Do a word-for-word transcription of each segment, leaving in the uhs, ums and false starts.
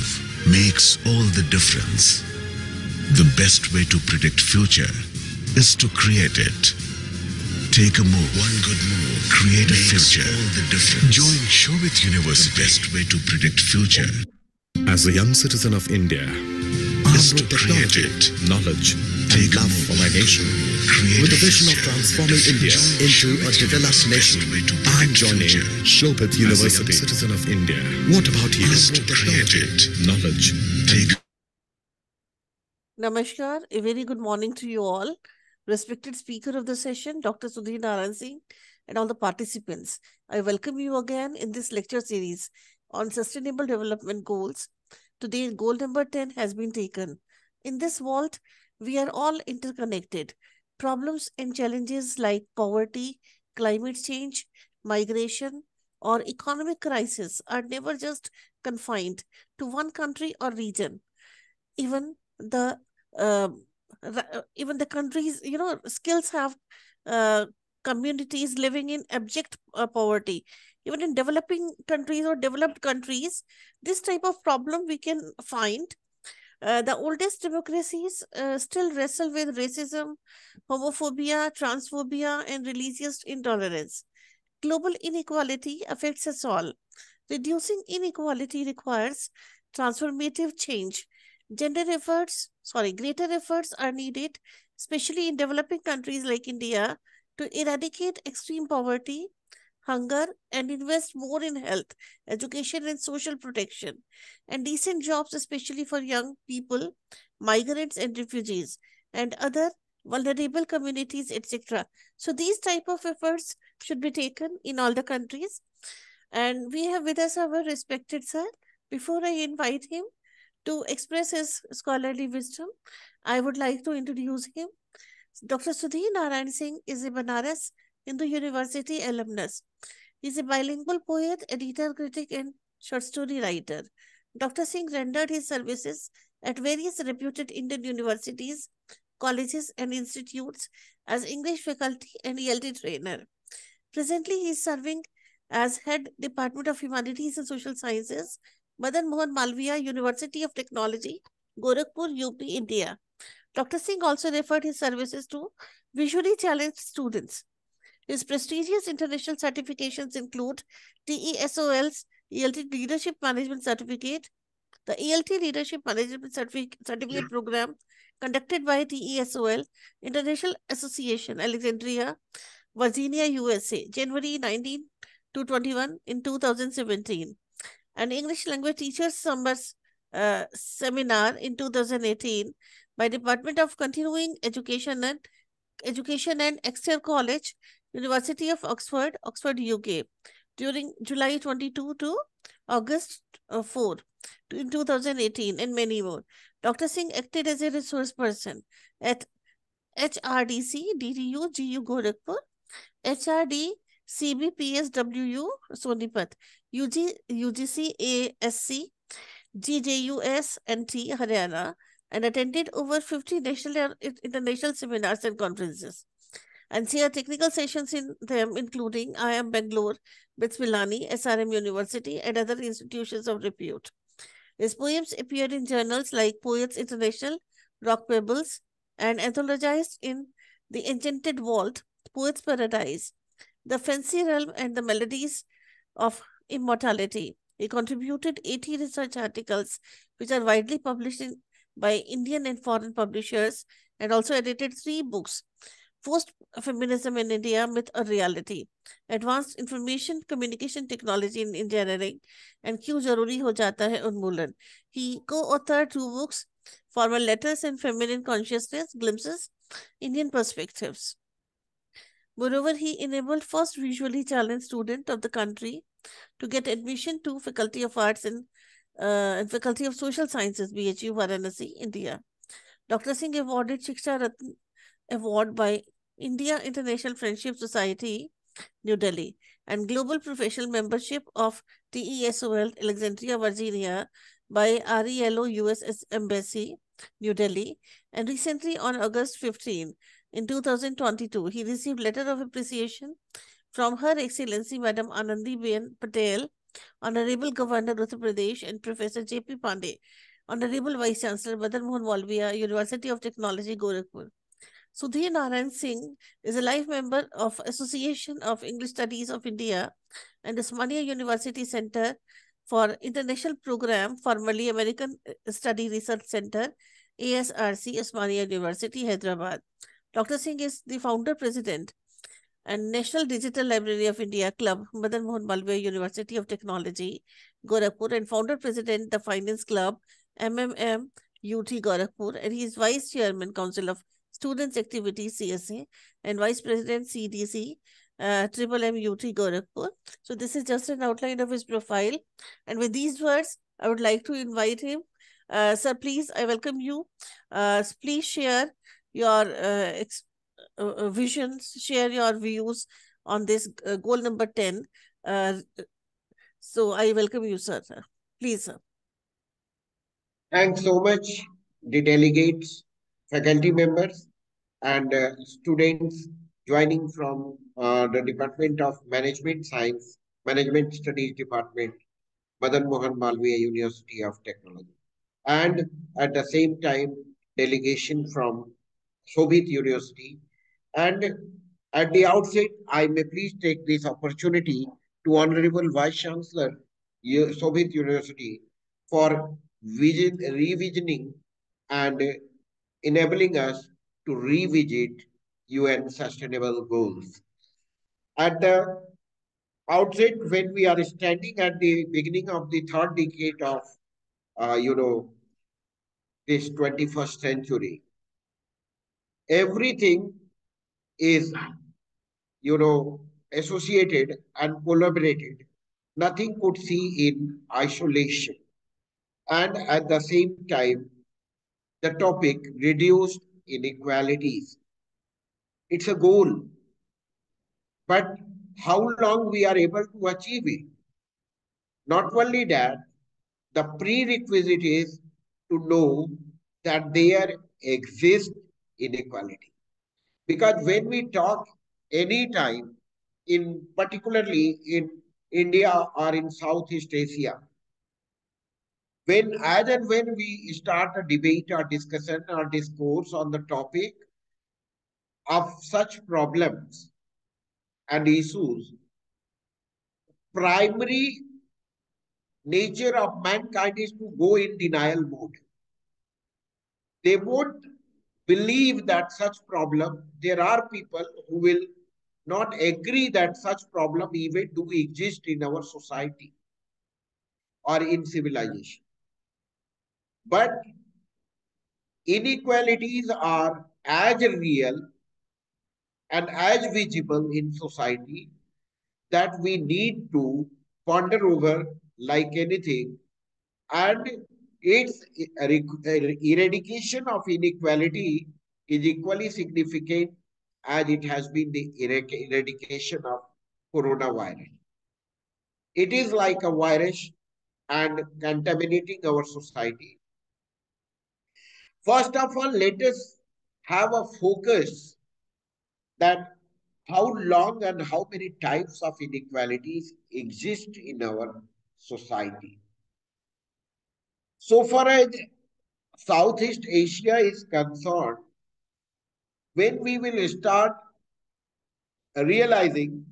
move makes all the difference. The best way to predict future is to create it. Take a move. One good move. Create a future. All the difference. Join Shobhit University. The best way to predict future. As a young citizen of India, is to create it. Knowledge and love for my nation. With the vision of transforming India into a developed nation, I'm joining Shobhit University. As a young citizen of India, what about you? Is to create it. Knowledge. Take. Namaskar. A very good morning to you all. Respected speaker of the session, Doctor Sudhir Narayan Singh, and all the participants. I welcome you again in this lecture series on Sustainable Development Goals. Today, goal number ten has been taken. In this vault, we are all interconnected. Problems and challenges like poverty, climate change, migration, or economic crisis are never just confined to one country or region. Even the uh, even the countries, you know, skills have uh, communities living in abject uh, poverty. Even in developing countries or developed countries, this type of problem we can find. Uh, the oldest democracies uh, still wrestle with racism, homophobia, transphobia, and religious intolerance. Global inequality affects us all. Reducing inequality requires transformative change. Gender efforts, sorry, greater efforts are needed, especially in developing countries like India, to eradicate extreme poverty, hunger, and invest more in health, education, and social protection, and decent jobs, especially for young people, migrants and refugees, and other vulnerable communities, et cetera. So these type of efforts should be taken in all the countries. And we have with us our respected sir. Before I invite him to express his scholarly wisdom, I would like to introduce him. Doctor Sudhir Narayan Singh is a Banaras Hindu University alumnus. He is a bilingual poet, editor, critic, and short story writer. Doctor Singh rendered his services at various reputed Indian universities, colleges, and institutes as English faculty and E L T trainer. Presently, he is serving as head Department of Humanities and Social Sciences, Madan Mohan Malviya University of Technology, Gorakhpur, U P, India. Doctor Singh also referred his services to visually challenged students. His prestigious international certifications include TESOL's E L T Leadership Management Certificate, the E L T Leadership Management Certific Certificate Program conducted by TESOL International Association, Alexandria, Virginia, U S A, January nineteenth to twenty-first in two thousand seventeen. An English language teacher's summer uh, seminar in two thousand eighteen by Department of Continuing Education and Education and Exeter College, University of Oxford, Oxford, U K, during July twenty-second to August fourth in two thousand eighteen, and many more. Doctor Singh acted as a resource person at H R D C, D D U, G U, Gorakhpur, H R D, C B P S W U, Sonipat, U G C, A S C, G J U S, N T, Haryana, and attended over fifty national and international seminars and conferences, and see our technical sessions in them, including I I M Bangalore, B I T S Milani, S R M University, and other institutions of repute. His poems appeared in journals like Poets International, Rock Pebbles, and anthologized in The Enchanted Vault, Poets Paradise, The Fancy Realm, and The Melodies of Immortality. He contributed eighty research articles, which are widely published in, by Indian and foreign publishers, and also edited three books: Forced Feminism in India, Myth or Reality, Advanced Information Communication Technology in Engineering, and Kyun Zaruri Ho Jata Hai Unmoolan. He co-authored two books, Formal Letters and Feminine Consciousness, Glimpses, Indian Perspectives. Moreover, he enabled first visually challenged student of the country to get admission to Faculty of Arts and, uh, and Faculty of Social Sciences, B H U, Varanasi, India. Doctor Singh awarded Shiksha Ratna Award by India International Friendship Society, New Delhi, and Global Professional Membership of TESOL, Alexandria, Virginia, by RELO, U S Embassy, New Delhi, and recently on August fifteenth in two thousand twenty-two, he received letter of appreciation from Her Excellency Madam Anandi Bain Patel, Honorable Governor Uttar Pradesh and Professor J P Pandey, Honorable Vice Chancellor Madan Mohan Malviya University of Technology, Gorakhpur. Sudhir Narayan Singh is a life member of Association of English Studies of India and Osmania University Center for International Program, formerly American Study Research Center, A S R C, Osmania University, Hyderabad. Doctor Singh is the founder president and National Digital Library of India Club, Madan Mohan Malviya University of Technology, Gorakhpur, and founder president, the Finance Club, M M M, U T Gorakhpur, and he is vice chairman, Council of Students Activities, C S A, and Vice President C D C, uh, Triple M U T Gorakhpur. So this is just an outline of his profile. And with these words, I would like to invite him. Uh, sir, please, I welcome you. Uh, please share your uh, ex uh, visions, share your views on this uh, goal number ten. Uh, so I welcome you, sir. Please, sir. Thanks so much, the delegates, faculty members, and uh, students joining from uh, the Department of Management Science, Management Studies Department, Madan Mohan Malviya University of Technology. And at the same time, delegation from Shobhit University. And at the outset, I may please take this opportunity to Honorable Vice Chancellor Shobhit University for vision, revisioning and uh, enabling us to revisit U N Sustainable Goals. At the outset, when we are standing at the beginning of the third decade of, uh, you know, this twenty-first century, everything is, you know, associated and collaborated. Nothing could see in isolation. And at the same time, the topic reduced inequalities. It's a goal, but how long we are able to achieve it? Not only that, the prerequisite is to know that there exists inequality. Because when we talk any time, in particularly in India or in Southeast Asia, when, as and when we start a debate or discussion or discourse on the topic of such problems and issues, primary nature of mankind is to go in denial mode. They won't believe that such problem, there are people who will not agree that such problem even do exist in our society or in civilization. But inequalities are as real and as visible in society that we need to ponder over like anything. And its eradication of inequality is equally significant as it has been the eradication of coronavirus. It is like a virus and contaminating our society. First of all, let us have a focus that how long and how many types of inequalities exist in our society. So far as Southeast Asia is concerned, when we will start realizing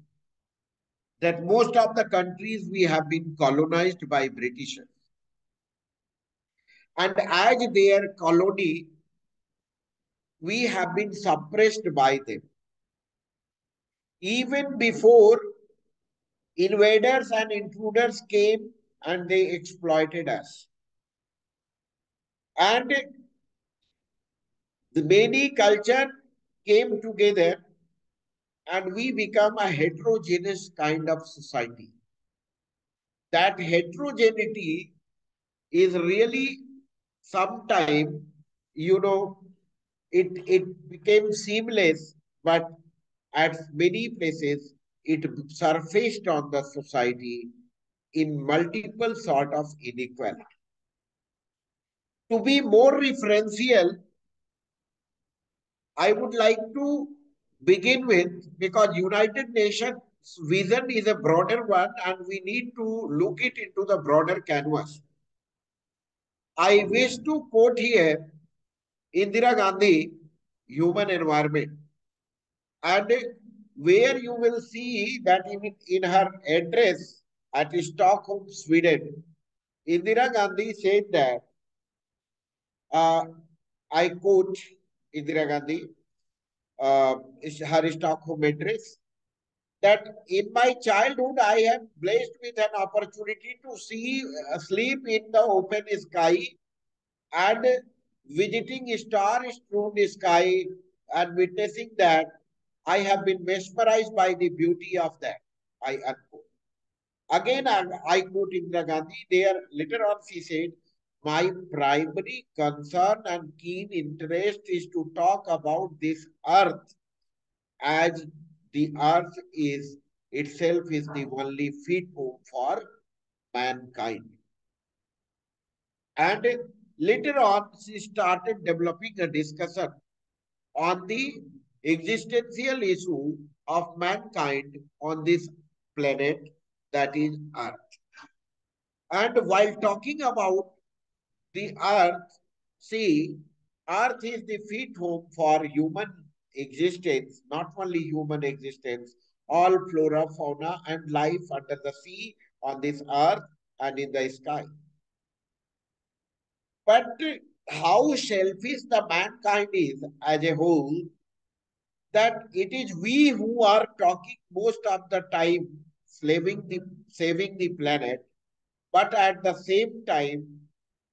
that most of the countries we have been colonized by Britishers. And as their colony, we have been suppressed by them. Even before invaders and intruders came and they exploited us. And the many cultures came together and we become a heterogeneous kind of society. That heterogeneity is really sometime, you know, it, it became seamless, but at many places it surfaced on the society in multiple sort of inequality. To be more referential, I would like to begin with, because United Nations vision is a broader one, and we need to look it into the broader canvas. I wish to quote here Indira Gandhi, human environment, and where you will see that in, in her address at Stockholm, Sweden, Indira Gandhi said that, uh, I quote Indira Gandhi, uh, her Stockholm address, that in my childhood, I am blessed with an opportunity to see uh, sleep in the open sky and visiting star-strewn sky and witnessing that, I have been mesmerized by the beauty of that. I unquote. Again, I, I quote Indira Gandhi there. Later on, she said, my primary concern and keen interest is to talk about this earth as the earth is itself is the only feed home for mankind. And later on, she started developing a discussion on the existential issue of mankind on this planet, that is Earth. And while talking about the Earth, see, Earth is the feed home for human existence, not only human existence, all flora, fauna, and life under the sea, on this Earth, and in the sky. But how selfish the mankind is as a whole, that it is we who are talking most of the time saving the, saving the planet, but at the same time,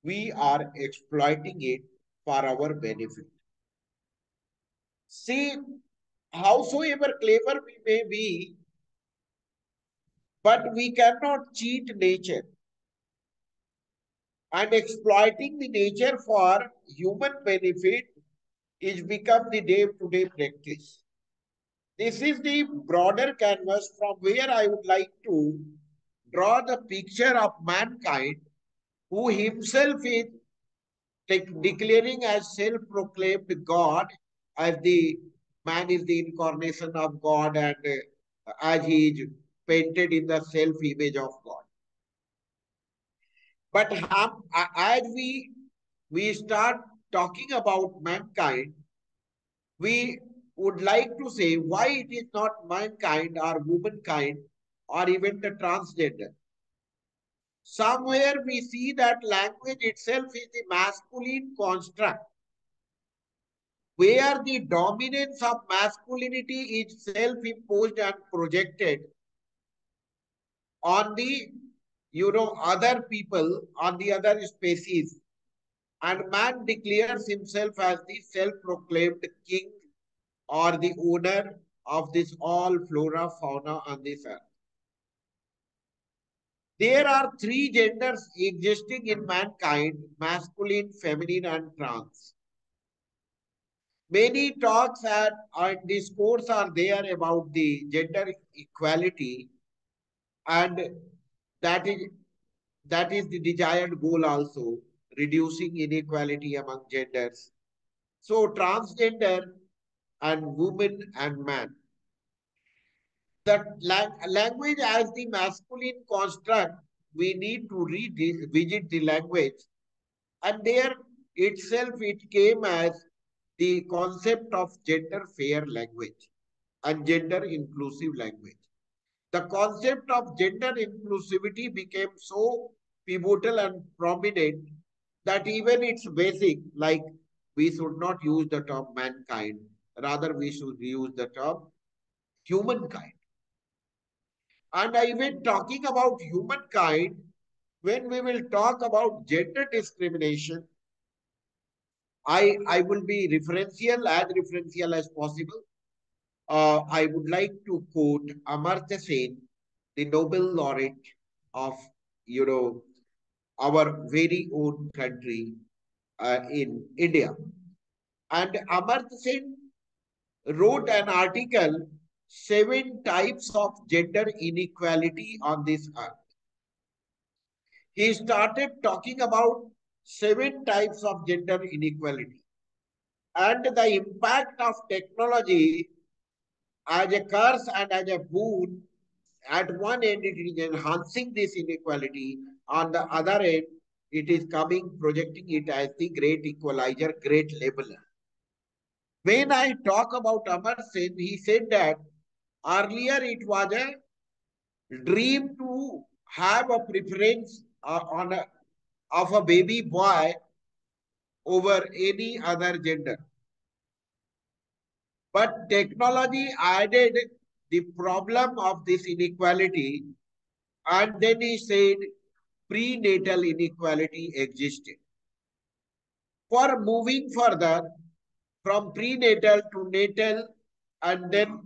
we are exploiting it for our benefit. See, howsoever clever we may be, but we cannot cheat nature. And exploiting the nature for human benefit is become the day-to-day practice. This is the broader canvas from where I would like to draw the picture of mankind, who himself is declaring as self-proclaimed God, as the man is the incarnation of God, and uh, as he is painted in the self-image of God. But um, as we, we start talking about mankind, we would like to say why it is not mankind or womankind or even the transgender. Somewhere we see that language itself is the masculine construct, where the dominance of masculinity is self-imposed and projected on the, you know, other people, on the other species. And man declares himself as the self-proclaimed king or the owner of this all flora, fauna on this earth. There are three genders existing in mankind, masculine, feminine, and trans. Many talks and discourse are there about the gender equality, and that is, that is the desired goal also, reducing inequality among genders. So transgender and woman and man. The lang language as the masculine construct, we need to revisit the language. And there itself it came as the concept of gender fair language and gender inclusive language. The concept of gender inclusivity became so pivotal and prominent that even its basic, like we should not use the term mankind, rather we should use the term humankind. And even talking about humankind, when we will talk about gender discrimination, I, I will be referential, as referential as possible. Uh, I would like to quote Amartya Sen, the Nobel laureate of, you know, our very own country uh, in India. And Amartya Sen wrote an article, Seven Types of Gender Inequality on This Earth. He started talking about seven types of gender inequality and the impact of technology as a curse and as a boon at one end it is enhancing this inequality, on the other end it is coming, projecting it as the great equalizer, great labeler. When I talk about Amartya Sen, he said that earlier it was a dream to have a preference uh, on a, of a baby boy over any other gender. But technology added the problem of this inequality, and then he said prenatal inequality existed. For moving further from prenatal to natal and then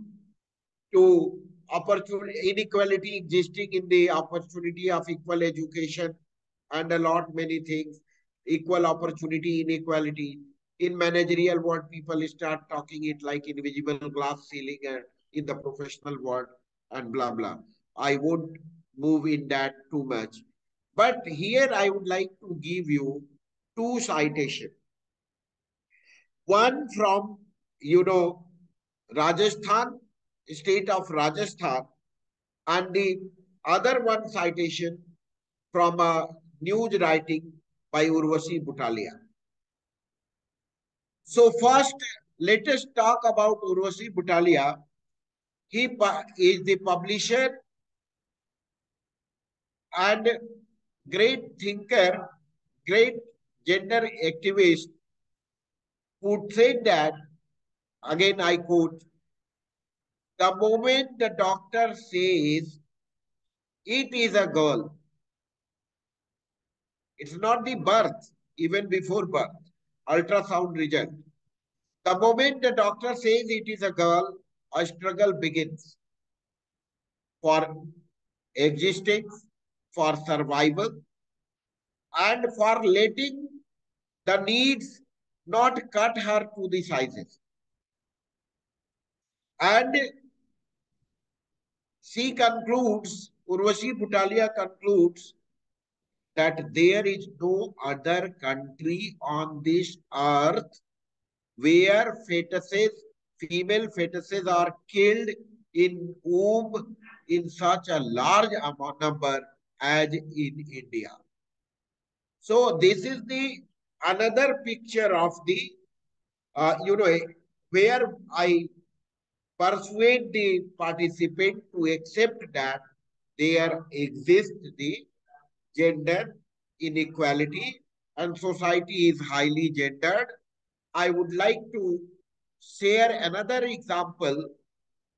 to opportunity, inequality existing in the opportunity of equal education and a lot many things, equal opportunity inequality. In managerial world, people start talking it like invisible glass ceiling, and in the professional world and blah, blah. I won't move in that too much. But here I would like to give you two citations. One from, you know, Rajasthan, state of Rajasthan, and the other one citation from a news writing by Urvashi Butalia. So first, let us talk about Urvashi Butalia. He is the publisher and great thinker, great gender activist, who said that, again I quote, "The moment the doctor says it is a girl, it's not the birth, even before birth, ultrasound result. The moment the doctor says it is a girl, a struggle begins for existence, for survival, and for letting the needs not cut her to the sizes. And she concludes, Urvashi Butalia concludes, that there is no other country on this earth where fetuses, female fetuses are killed in womb in such a large amount number as in India." So this is the another picture of the, uh, you know, where I persuade the participant to accept that there exists the gender inequality and society is highly gendered. I would like to share another example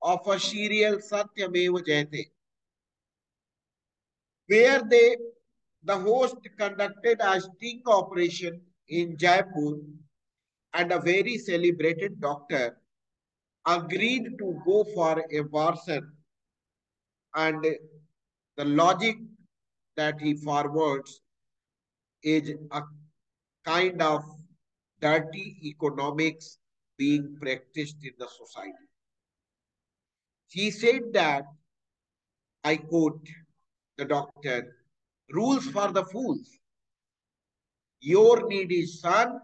of a serial Satyameva Jayate, where they, the host conducted a sting operation in Jaipur, and a very celebrated doctor agreed to go for abortion, and the logic that he forwards is a kind of dirty economics being practiced in the society. He said that, I quote the doctor, "Rules for the fools. Your need is sun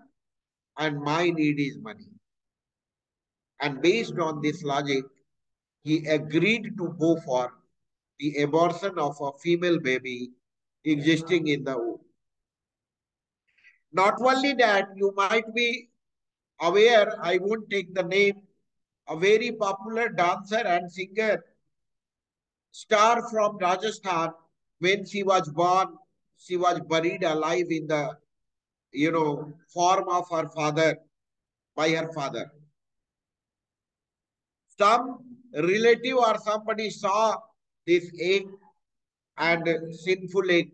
and my need is money." And based on this logic, he agreed to go for the abortion of a female baby existing in the womb. Not only that, you might be aware, I won't take the name, a very popular dancer and singer, star from Rajasthan. When she was born, she was buried alive in the, you know, form of her father, by her father. Some relative or somebody saw this egg and sinful egg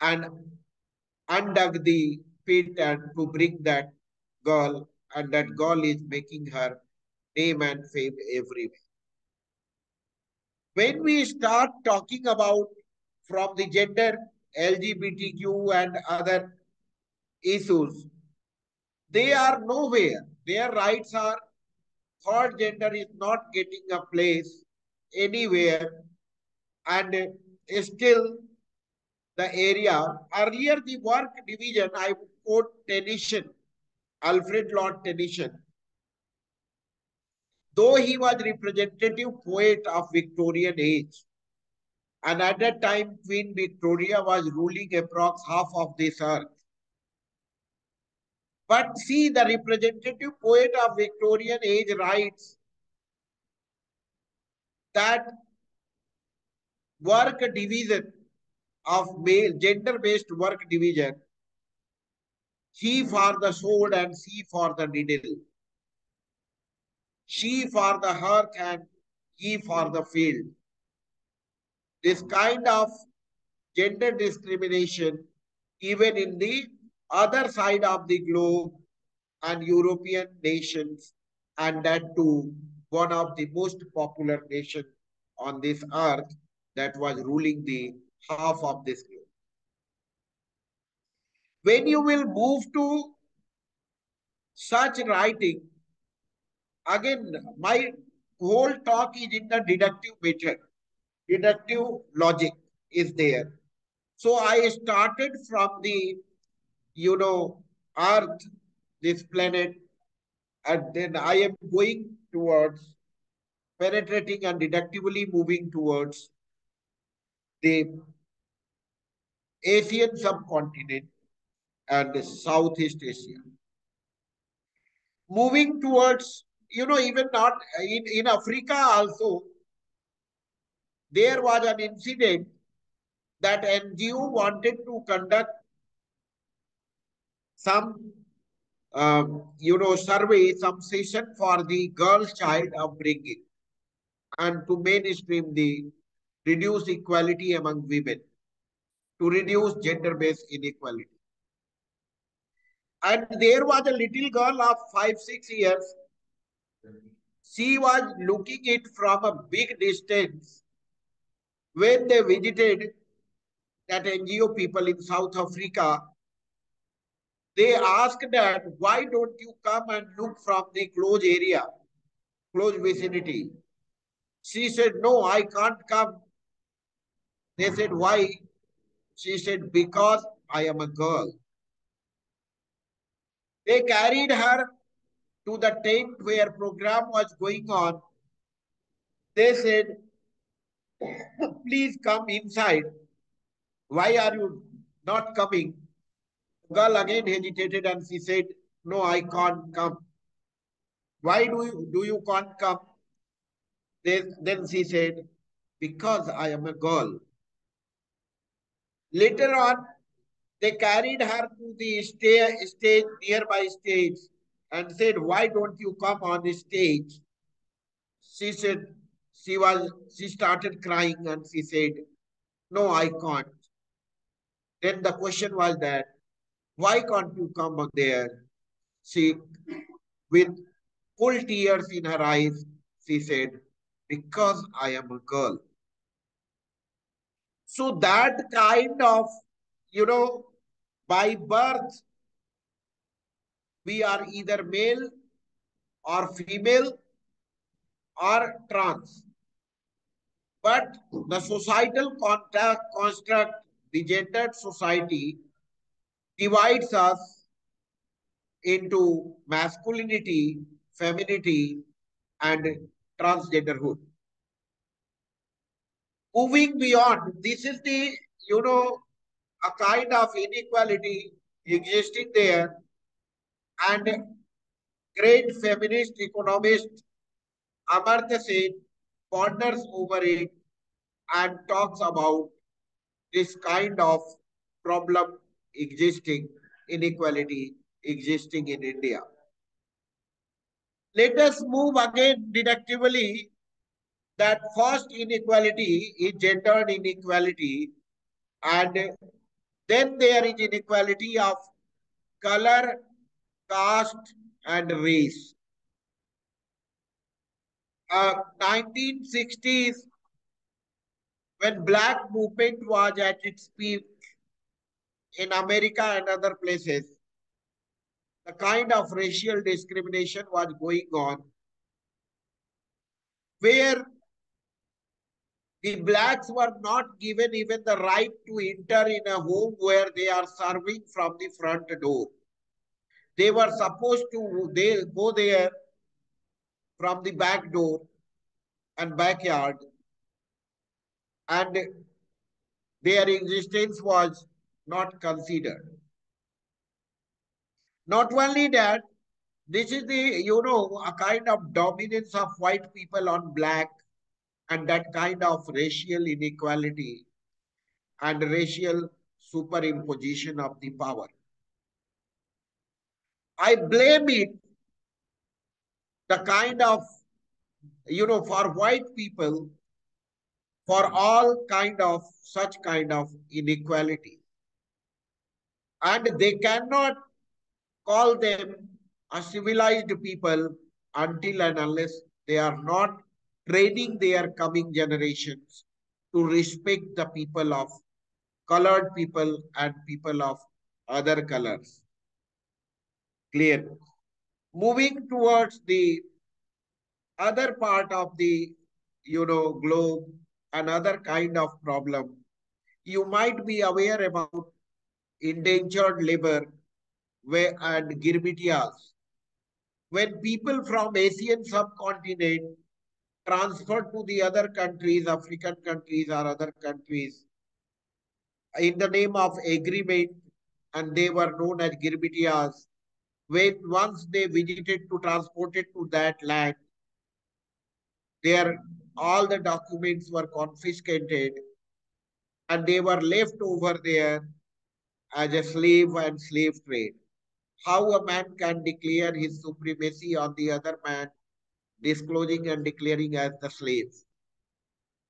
and undug the pit and to bring that girl, and that girl is making her name and fame everywhere. When we start talking about from the gender, L G B T Q and other issues, they are nowhere. Their rights are, third gender is not getting a place anywhere, and still the area. Earlier the work division, I quote Tennyson, Alfred Lord Tennyson, though he was representative poet of Victorian age, And at that time, Queen Victoria was ruling approx half of this earth. But see, the representative poet of Victorian age writes that work division of gender-based work division, he for the sword and she for the needle, she for the hearth and he for the field. This kind of gender discrimination, even in the other side of the globe and European nations, and that too, one of the most popular nations on this earth that was ruling the half of this globe. When you will move to such writing, again, my whole talk is in the deductive method. Deductive logic is there. So I started from the, you know, earth, this planet, and then I am going towards, penetrating and deductively moving towards the Asian subcontinent and Southeast Asia. Moving towards, you know, even not in, in Africa also, there was an incident that N G O wanted to conduct some, um, you know, survey, some session for the girls' child upbringing and to mainstream the reduce equality among women, to reduce gender-based inequality. And there was a little girl of five, six years. She was looking it from a big distance when they visited that N G O people in South Africa. They asked that, why don't you come and look from the close area, close vicinity? She said, no, I can't come. They said, why? She said, because I am a girl. They carried her to the tent where program was going on. They said, please come inside. Why are you not coming? The girl again hesitated and she said, no, I can't come. Why do you, do you can't come? Then, then she said, because I am a girl. Later on, they carried her to the stage, nearby stage, and said, why don't you come on the stage? She said, She was, she started crying and she said, no, I can't. Then the question was that, why can't you come up there? She, with full tears in her eyes, she said, because I am a girl. So that kind of, you know, by birth, we are either male or female or trans. But the societal contact, construct, the gendered society divides us into masculinity, femininity, and transgenderhood. Moving beyond, this is the, you know, a kind of inequality existing there, and great feminist economist Amartya Sen ponders over it and talks about this kind of problem existing, inequality existing in India. Let us move again deductively that first inequality is gendered inequality, and then there is inequality of color, caste, and race. Uh, nineteen sixties, when black movement was at its peak in America and other places, the kind of racial discrimination was going on, where the blacks were not given even the right to enter in a home where they are serving from the front door. They were supposed to they go there from the back door and backyard, and their existence was not considered. Not only that, this is the, you know, a kind of dominance of white people on black, and that kind of racial inequality and racial superimposition of the power. I blame it, the kind of, you know, for white people, for all kind of such kind of inequality. And they cannot call them a civilized people until and unless they are not training their coming generations to respect the people of colored people and people of other colors. Clear. Moving towards the other part of the, you know, globe, another kind of problem. You might be aware about indentured labor and girbitias. When people from Asian subcontinent transferred to the other countries, African countries or other countries, in the name of agreement, and they were known as girbitias. When once they visited to transport it to that land, their all the documents were confiscated and they were left over there as a slave and slave trade. How a man can declare his supremacy on the other man, disclosing and declaring as the slave.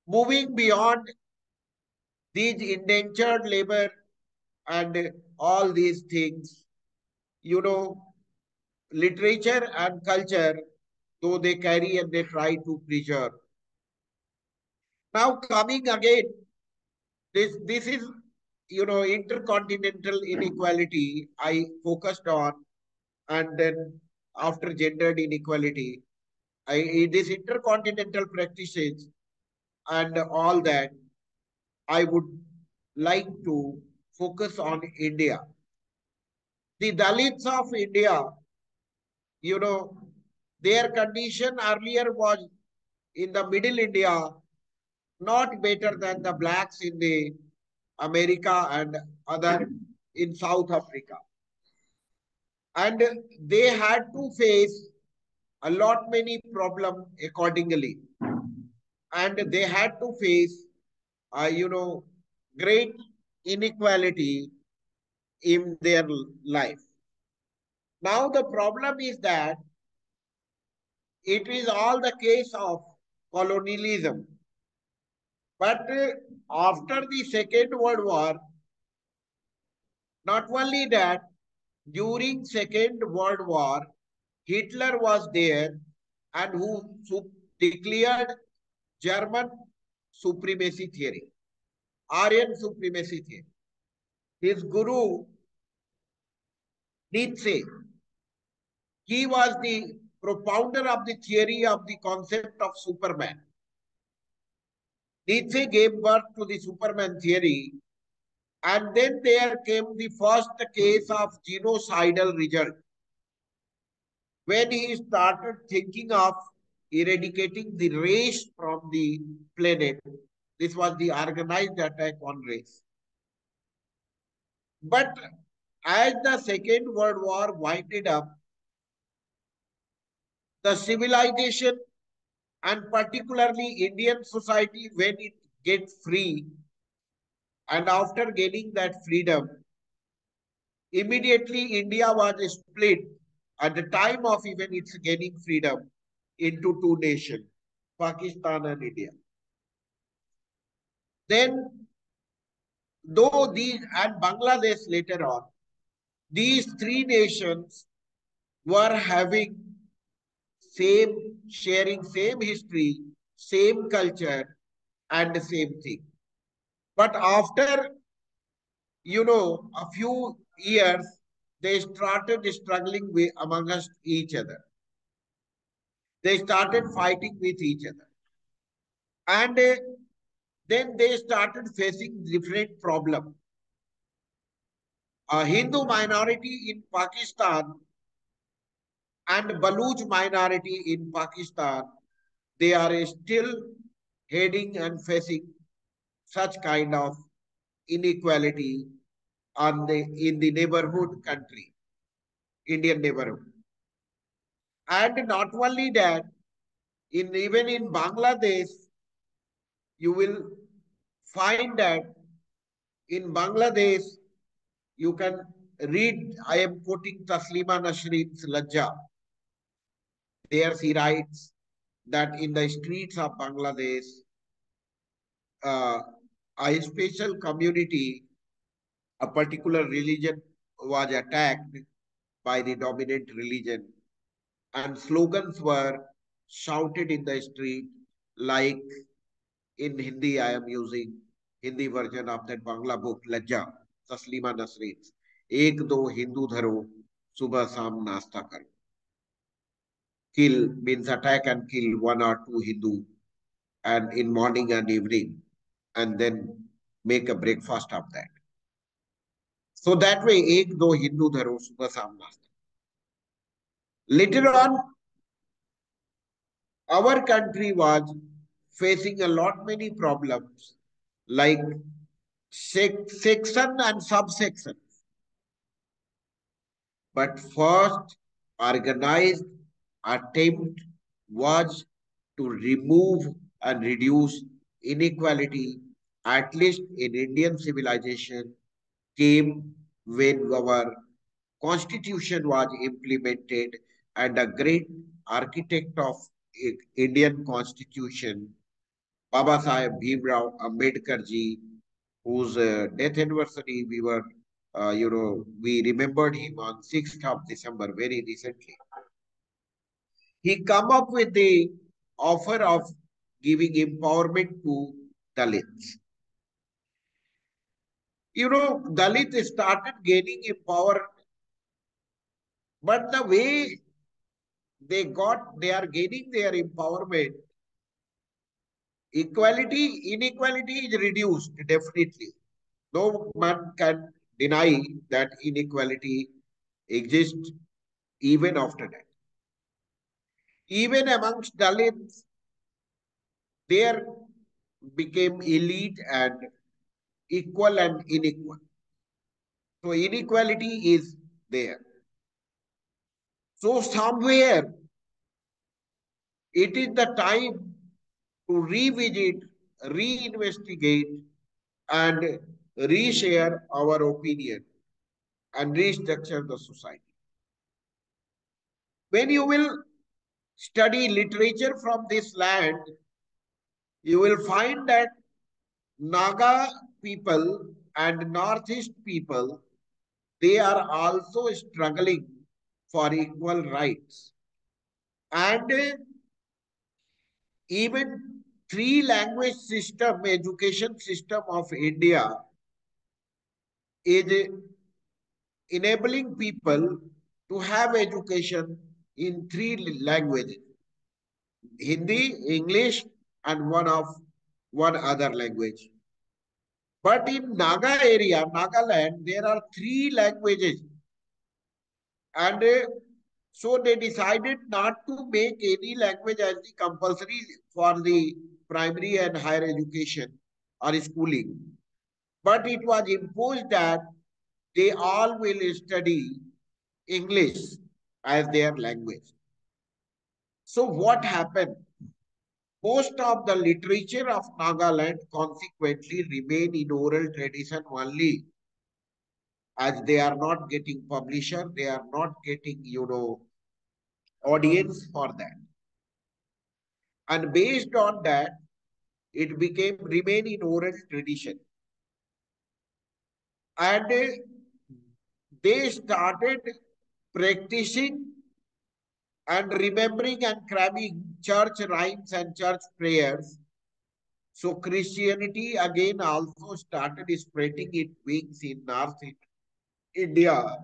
Moving beyond these indentured labor and all these things, you know, literature and culture, though they carry and they try to preserve. Now coming again, this, this is, you know, intercontinental inequality I focused on, and then after gendered inequality, I, this intercontinental practices and all that, I would like to focus on India. The Dalits of India, you know, their condition earlier was in the middle India, not better than the blacks in the America and other in South Africa. And they had to face a lot many problems accordingly. And they had to face, uh, you know, great inequality in their life. Now the problem is that it is all the case of colonialism. But after the Second World War, not only that, during Second World War, Hitler was there and who declared German supremacy theory, Aryan supremacy theory. His guru, Nietzsche, he was the propounder of the theory of the concept of Superman. Nietzsche gave birth to the Superman theory, and then there came the first case of genocidal result, when he started thinking of eradicating the race from the planet. This was the organized attack on race. But as the Second World War winded up, the civilization and particularly Indian society, when it gets free, and after gaining that freedom, immediately India was split at the time of even its gaining freedom into two nations, Pakistan and India. Then, though these and Bangladesh later on, these three nations were having same, sharing same history, same culture, and the same thing. But after, you know, a few years, they started struggling with, amongst each other. They started fighting with each other. And uh, then they started facing different problems. A Hindu minority in Pakistan and Baluch minority in Pakistan, they are still heading and facing such kind of inequality on the, in the neighborhood country, Indian neighborhood. And not only that, in even in Bangladesh, you will find that in Bangladesh, you can read, I am quoting Taslima Nasreen's Lajja. There she writes that in the streets of Bangladesh, uh, a special community, a particular religion was attacked by the dominant religion, and slogans were shouted in the street, like in Hindi, I am using Hindi version of that Bangla book, Lajja, Taslima Nasreen. Ek do Hindu dharo, subah saam nasta karo. Kill means attack and kill one or two Hindu, and in morning and evening, and then make a breakfast of that. So that way, ek do Hindu dharo, subah saam nasta. Later on, our country was facing a lot many problems like sec section and subsection. But first organized attempt was to remove and reduce inequality, at least in Indian civilization, came when our constitution was implemented, and a great architect of Indian constitution, Baba Saheb Bhimrao Ambedkar ji, whose uh, death anniversary we were, uh, you know, we remembered him on sixth of December very recently. He came up with the offer of giving empowerment to Dalits. You know, Dalits started gaining empowerment, but the way they got, they are gaining their empowerment, equality, inequality is reduced, definitely. No one can deny that inequality exists even after that. Even amongst Dalits, there became elite and equal and unequal. So inequality is there. So somewhere, it is the time to revisit, reinvestigate, and reshare our opinion and restructure the society. When you will study literature from this land, you will find that Naga people and Northeast people, they are also struggling for equal rights. And uh, even three language system, education system of India is enabling people to have education in three languages, Hindi, English, and one of one other language. But in Naga area, Nagaland, there are three languages. And uh, so they decided not to make any language as the compulsory for the primary and higher education or schooling. But it was imposed that they all will study English as their language. So what happened? Most of the literature of Nagaland consequently remain in oral tradition only, as they are not getting publisher, they are not getting, you know, audience for that. And based on that, it became, remain in oral tradition. And they started practicing and remembering and cramming church rhymes and church prayers. So Christianity again also started spreading its wings in North India. India,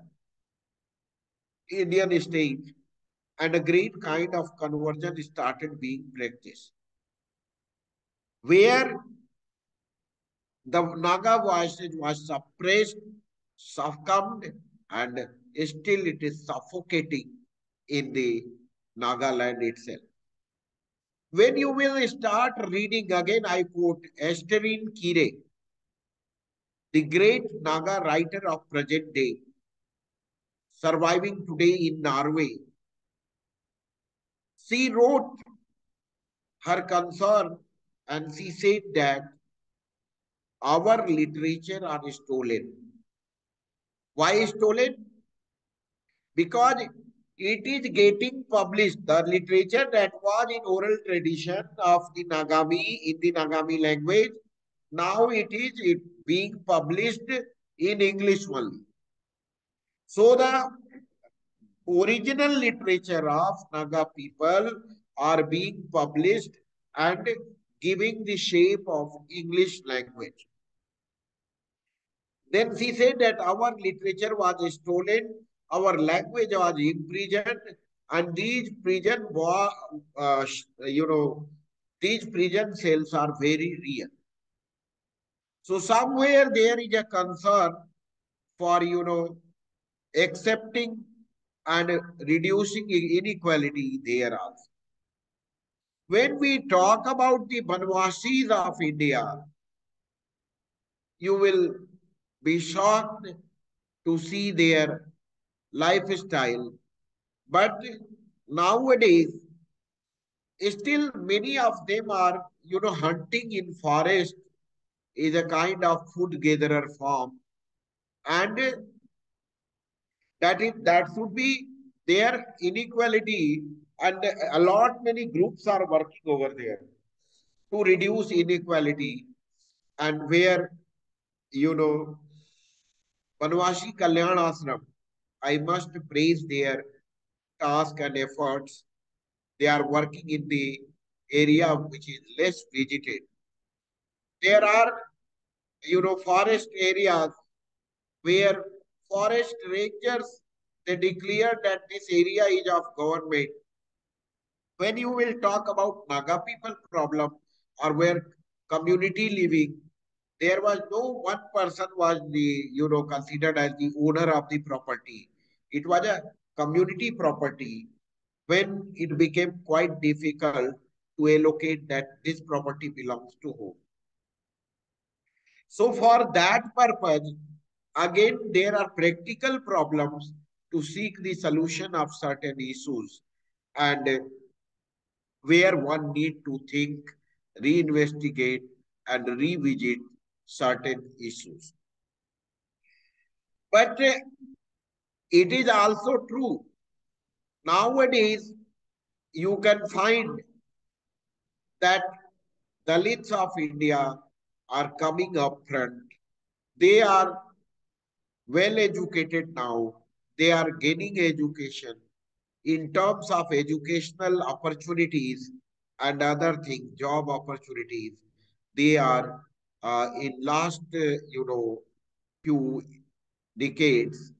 Indian state, and a great kind of conversion started being practiced, where the Naga voices was suppressed, succumbed, and still it is suffocating in the Nagaland itself. When you will start reading again, I quote Ashtarin Kire, the great Naga writer of present day, surviving today in Norway. She wrote her concern and she said that our literature are stolen. Why stolen? Because it is getting published. The literature that was in oral tradition of the Nagami, in the Nagami language, now it is it being published in English only. So the original literature of Naga people are being published and giving the shape of English language. Then she said that our literature was stolen, our language was imprisoned, and these prison, uh, you know, these prison cells are very real. So somewhere there is a concern for, you know, accepting and reducing inequality there also. When we talk about the Vanvasis of India, you will be shocked to see their lifestyle. But nowadays, still many of them are, you know, hunting in forest is a kind of food gatherer form. And that is, that should be their inequality, and a lot many groups are working over there to reduce inequality, and where, you know, Vanvasi Kalyan Ashram, I must praise their task and efforts. They are working in the area which is less visited. There are, you know, forest areas where forest rangers, they declare that this area is of government. When you will talk about Naga people problem or where community living, there was no one person was the, you know, considered as the owner of the property. It was a community property. When it became quite difficult to allocate that this property belongs to whom. So for that purpose, again, there are practical problems to seek the solution of certain issues, and where one need to think, reinvestigate, and revisit certain issues. But it is also true. Nowadays, you can find that Dalits of India are coming up front. They are well educated now. They are gaining education in terms of educational opportunities and other things, job opportunities. They are uh, in last, uh, you know, few decades,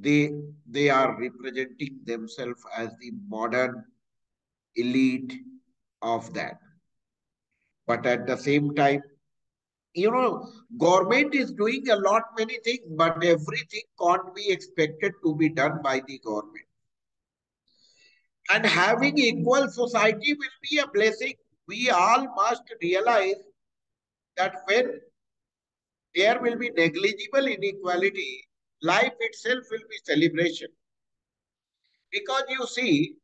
they, they are representing themselves as the modern elite of that. But at the same time, you know, government is doing a lot many things, but everything can't be expected to be done by the government. And having equal society will be a blessing. We all must realize that when there will be negligible inequality, life itself will be celebration. Because you see,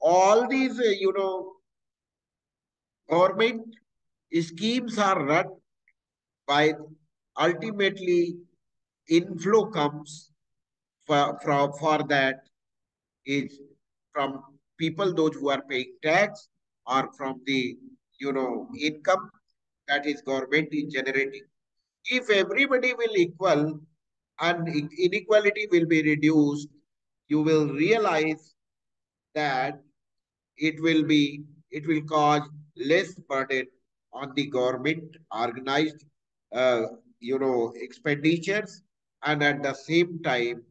all these, you know, government schemes are run by ultimately inflow comes for, for, for that is from people, those who are paying tax, or from the, you know, income that is government is generating. If everybody will equal and inequality will be reduced, you will realize that it will be, it will cause less burden on the government organized, uh, you know, expenditures, and at the same time,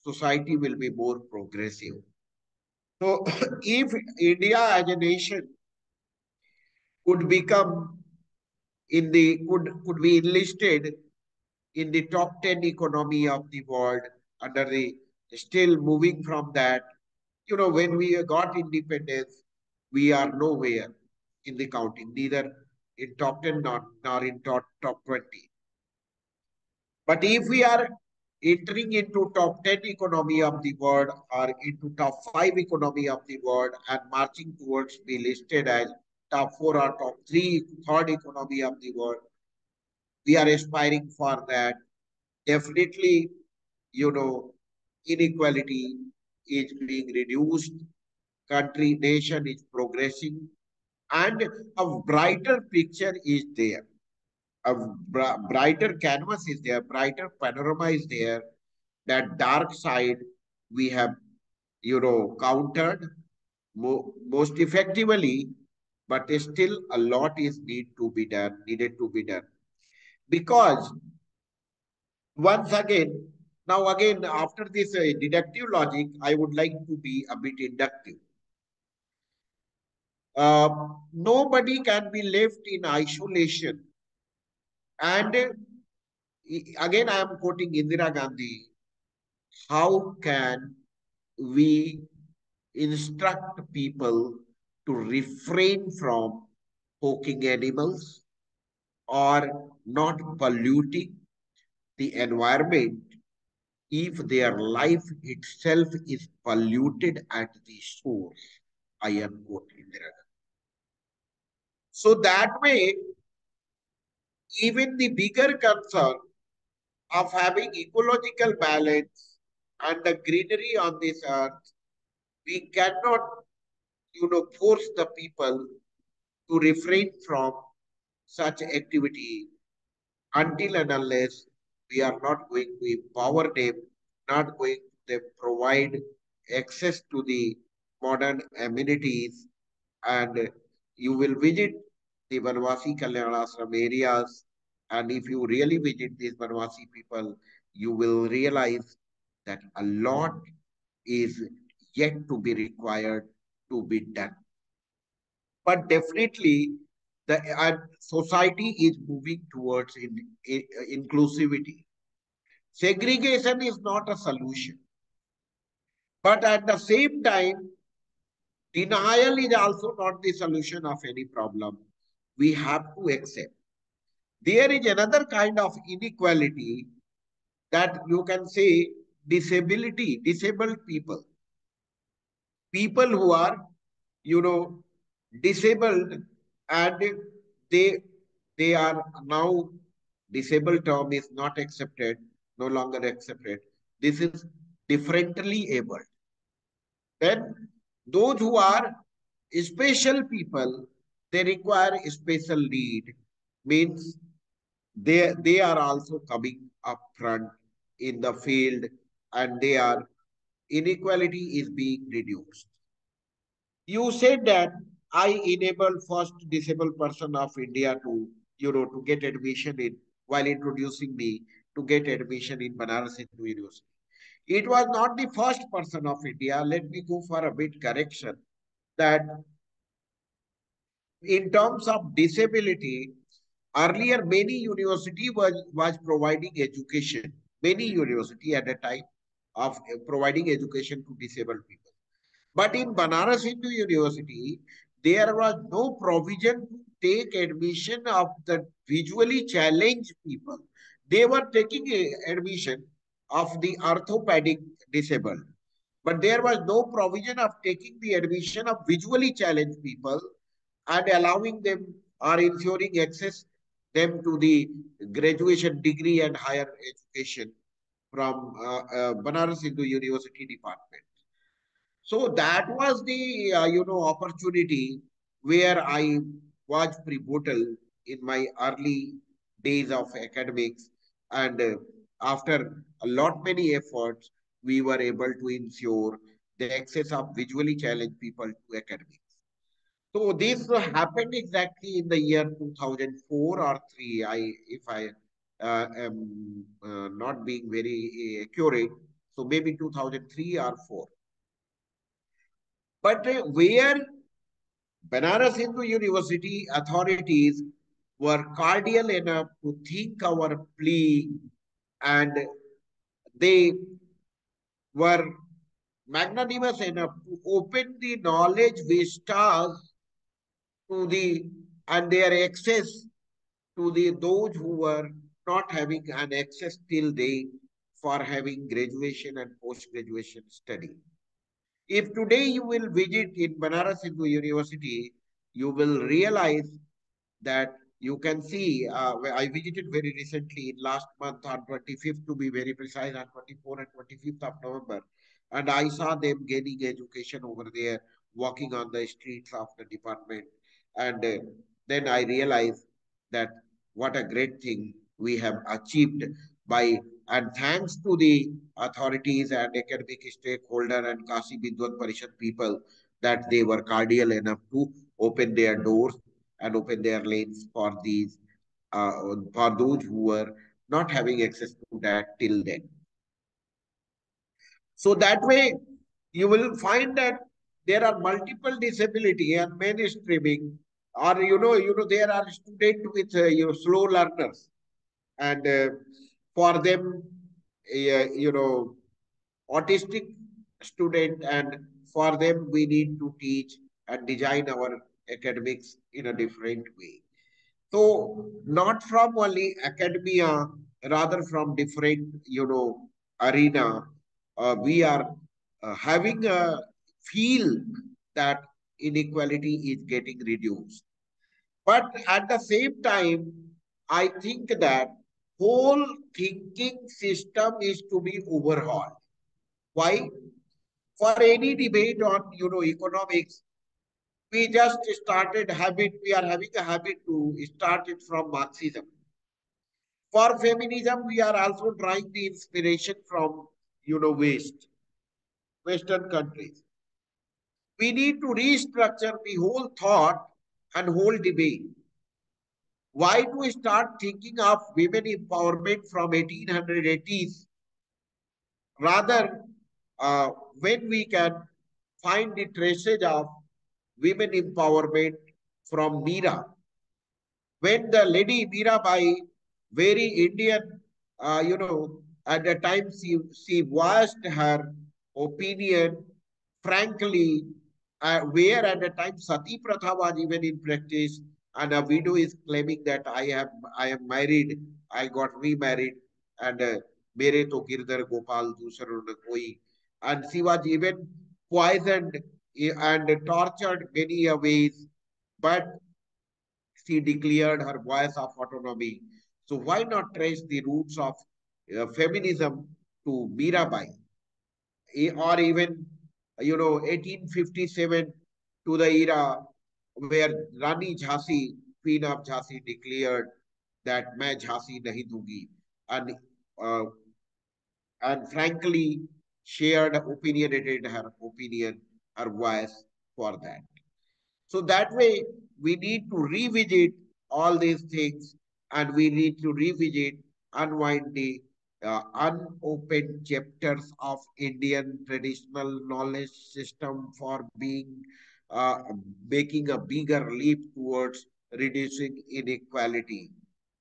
society will be more progressive. So if India as a nation could become in the, could, could be enlisted in the top ten economy of the world under the, still moving from that, you know, when we got independence, we are nowhere in the counting, neither in top ten nor, nor in top twenty. But if we are entering into top ten economy of the world or into top five economy of the world and marching towards be listed as top four or top three, third economy of the world, we are aspiring for that. Definitely, you know, inequality is being reduced, country, nation is progressing, and a brighter picture is there. A br brighter canvas is there, brighter panorama is there. That dark side we have, you know, countered mo most effectively, but still a lot is need to be done, needed to be done. Because once again, now again, after this uh, deductive logic, I would like to be a bit inductive. Uh, nobody can be left in isolation. And again, I am quoting Indira Gandhi, how can we instruct people to refrain from poking animals or not polluting the environment if their life itself is polluted at the source? I am quoting Indira Gandhi. So that way, even the bigger concern of having ecological balance and the greenery on this earth, we cannot, you know, force the people to refrain from such activity until and unless we are not going to empower them, not going to provide access to the modern amenities. And you will visit the Vanvasi Kalyan Ashram areas, and if you really visit these Vanvasi people, you will realize that a lot is yet to be required to be done. But definitely, the uh, society is moving towards in, in, uh, inclusivity. Segregation is not a solution. But at the same time, denial is also not the solution of any problem. We have to accept. There is another kind of inequality that you can say disability, disabled people. People who are, you know, disabled, and they, they are now, disabled term is not accepted, no longer accepted. This is differently abled. Then those who are special people, they require a special need, means they, they are also coming up front in the field and they are, inequality is being reduced. You said that I enabled first disabled person of India to, you know, to get admission in, while introducing me to get admission in Banaras Hindu University. It was not the first person of India. Let me go for a bit correction that in terms of disability, earlier many university was, was providing education, many university at a time of providing education to disabled people. But in Banaras Hindu University, there was no provision to take admission of the visually challenged people. They were taking admission of the orthopedic disabled, but there was no provision of taking the admission of visually challenged people and allowing them or ensuring access them to the graduation degree and higher education from uh, uh, Banaras Hindu University department. So that was the, uh, you know, opportunity where I was pivotal in my early days of academics. And uh, after a lot many efforts, we were able to ensure the access of visually challenged people to academics. So this happened exactly in the year two thousand four or three, I, if I uh, am uh, not being very accurate, so maybe two thousand three or four. But uh, where Banaras Hindu University authorities were cordial enough to think our plea, and they were magnanimous enough to open the knowledge vistas to the and their access to the those who were not having an access till they for having graduation and post-graduation study. If today you will visit in Banaras Hindu University, you will realize that you can see, uh, I visited very recently in last month on twenty-fifth to be very precise, on twenty-fourth and twenty-fifth of November. And I saw them gaining education over there, walking on the streets of the department. And uh, then I realized that what a great thing we have achieved by, and thanks to the authorities and academic stakeholder and Kasi Bidwat Parishad people, that they were cordial enough to open their doors and open their lanes for these, uh, for those who were not having access to that till then. So that way, you will find that there are multiple disability and mainstreaming, or you know, you know, there are students with uh, you know, slow learners, and uh, for them, uh, you know, autistic student, and for them we need to teach and design our academics in a different way. So not from only academia, rather from different, you know, arena, uh, we are uh, having a feel that inequality is getting reduced. But at the same time, I think that whole thinking system is to be overhauled. Why? For any debate on, you know, economics, we just started habit, we are having a habit to start it from Marxism. For feminism, we are also drawing the inspiration from, you know, West, Western countries. We need to restructure the whole thought and whole debate. Why do we start thinking of women empowerment from eighteen hundred eighties? Rather, uh, when we can find the traces of women empowerment from Mira. When the lady Mirabai, very Indian, uh, you know, at the time she, she voiced her opinion, frankly, uh, where at the time Sati Pratha was even in practice, and a widow is claiming that I have, I am married, I got remarried, and uh, mere to Girdar Gopal dusro na koi. And she was even poisoned and tortured many ways, but she declared her voice of autonomy. So why not trace the roots of uh, feminism to Mirabai, or even, you know, eighteen fifty-seven to the era where Rani Jhansi, Queen of Jhansi, declared that Main Jhansi nahi dungi, and uh, and frankly shared opinionated her opinion, her voice for that. So that way we need to revisit all these things, and we need to revisit, unwind the uh, unopened chapters of Indian traditional knowledge system for being Uh, making a bigger leap towards reducing inequality.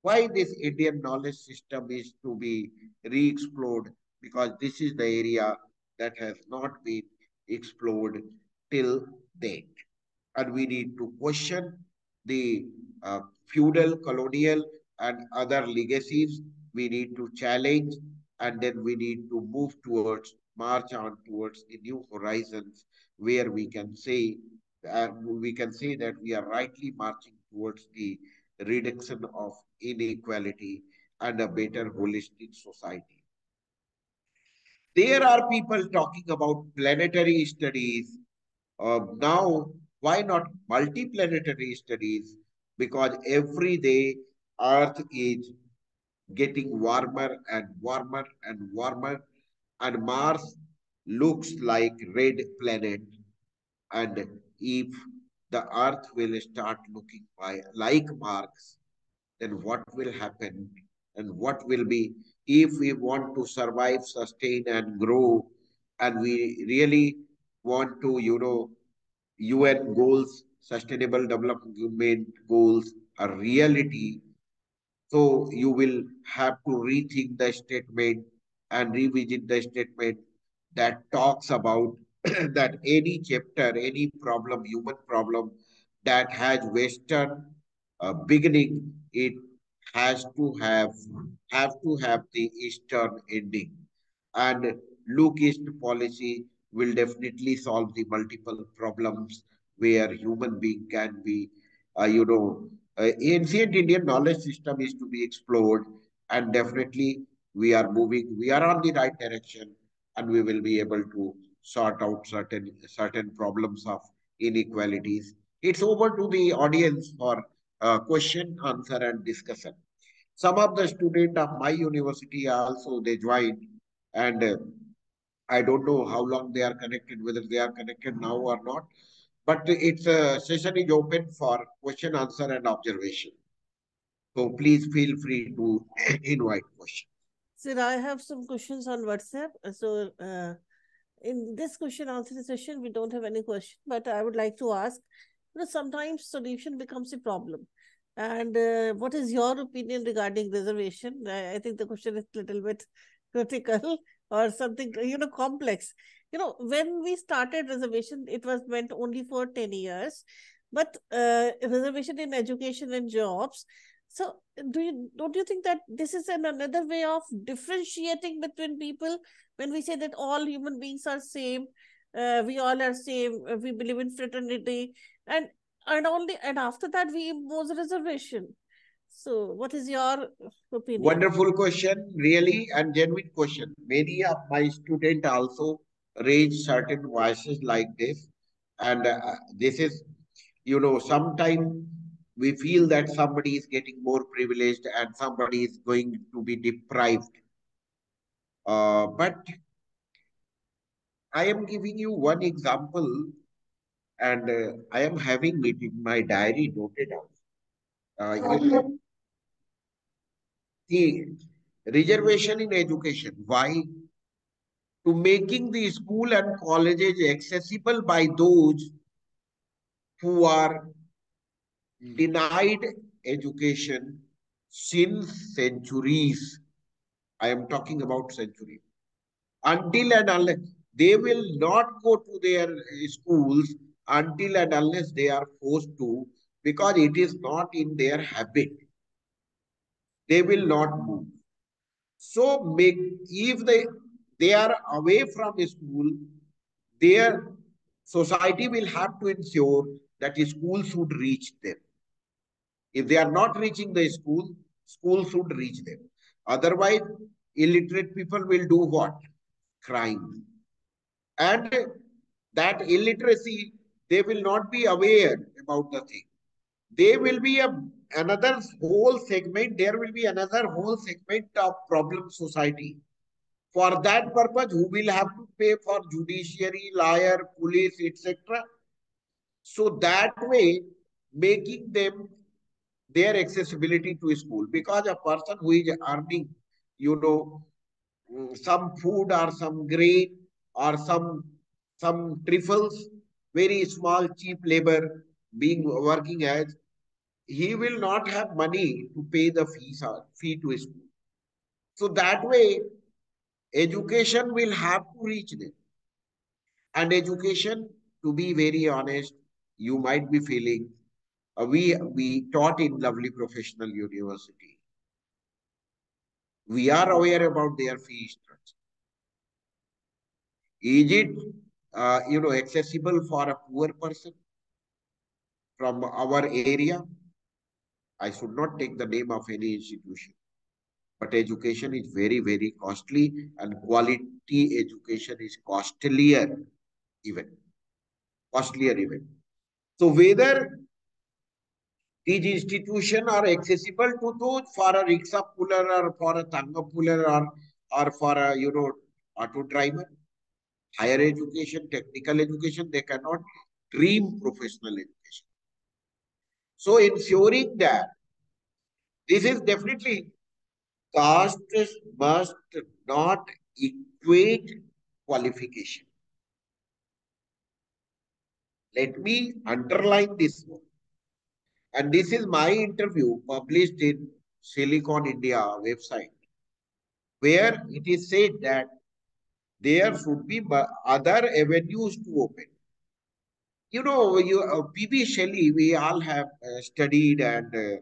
Why this Indian knowledge system is to be re-explored? Because this is the area that has not been explored till date. And we need to question the uh, feudal, colonial, and other legacies. We need to challenge, and then we need to move towards, march on towards the new horizons, where we can say, Uh, we can say that we are rightly marching towards the reduction of inequality and a better holistic society. There are people talking about planetary studies. Uh, now, why not multiplanetary studies? Because every day, Earth is getting warmer and warmer and warmer, and Mars looks like a red planet. And if the Earth will start looking by, like Mars, then what will happen? And what will be, if we want to survive, sustain, and grow, and we really want to, you know, U N goals, sustainable development goals are reality. So you will have to rethink the statement and revisit the statement that talks about that any chapter, any problem, human problem that has Western uh, beginning, it has to have have to have the Eastern ending. And Look East policy will definitely solve the multiple problems where human being can be, uh, you know, uh, ancient Indian knowledge system is to be explored, and definitely we are moving, we are on the right direction, and we will be able to sort out certain, certain problems of inequalities. It's over to the audience for uh, question, answer, and discussion. Some of the students of my university also, they joined, and uh, I don't know how long they are connected, whether they are connected now or not, but it's a uh, session is open for question, answer, and observation. So please feel free to invite questions. Sir, I have some questions on WhatsApp. So uh, in this question answer session, we don't have any question, but I would like to ask, you know, sometimes solution becomes a problem. And uh, what is your opinion regarding reservation? I, I think the question is a little bit critical or something, you know, complex. You know, when we started reservation, it was meant only for ten years, but uh, reservation in education and jobs. So do you, don't you think that this is an, another way of differentiating between people? When we say that all human beings are same, uh, we all are same, we believe in fraternity, and, and only, and after that we impose reservation. So, what is your opinion? Wonderful question, really, and genuine question. Many of my students also raise certain voices like this. And uh, this is, you know, sometimes we feel that somebody is getting more privileged and somebody is going to be deprived. Uh, but I am giving you one example, and uh, I am having it in my diary noted down. Uh, you know, the reservation in education, why? To making the school and colleges accessible by those who are denied education since centuries. I am talking about centuries. Until and unless they will not go to their schools, until and unless they are forced to, because it is not in their habit. They will not move. So make, if they, they are away from school, their society will have to ensure that the school should reach them. If they are not reaching the school, school should reach them. Otherwise, illiterate people will do what? Crime. And that illiteracy, they will not be aware about the thing. There will be a, another whole segment, there will be another whole segment of problem society. For that purpose, who will have to pay for judiciary, lawyer, police, et cetera. So that way, making them their accessibility to school. Because a person who is earning, you know, some food or some grain or some, some trifles, very small, cheap labor being working as, he will not have money to pay the fees fee to his school. So that way, education will have to reach them. And education, to be very honest, you might be feeling, uh, we, we taught in lovely professional university. We are aware about their fee structure. Is it, uh, you know, accessible for a poor person from our area? I should not take the name of any institution, but education is very, very costly, and quality education is costlier even. Costlier even. So whether these institutions are accessible to those for a rickshaw puller or for a tanga puller or, or for a, you know, auto driver, higher education, technical education, they cannot dream professional education. So ensuring that this is definitely caste must not equate qualification. Let me underline this one. And this is my interview published in Silicon India website, where it is said that there should be other avenues to open. You know, you uh, P B Shelley, we all have uh, studied, and uh,